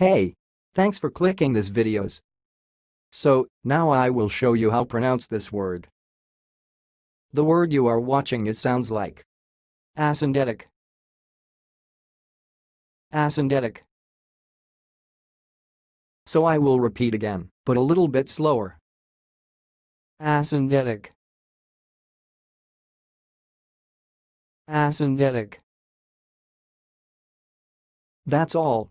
Hey, thanks for clicking this videos. So, now I will show you how pronounce this word. The word you are watching is sounds like asyndetic. Asyndetic. So I will repeat again, but a little bit slower. Asyndetic. Asyndetic. That's all,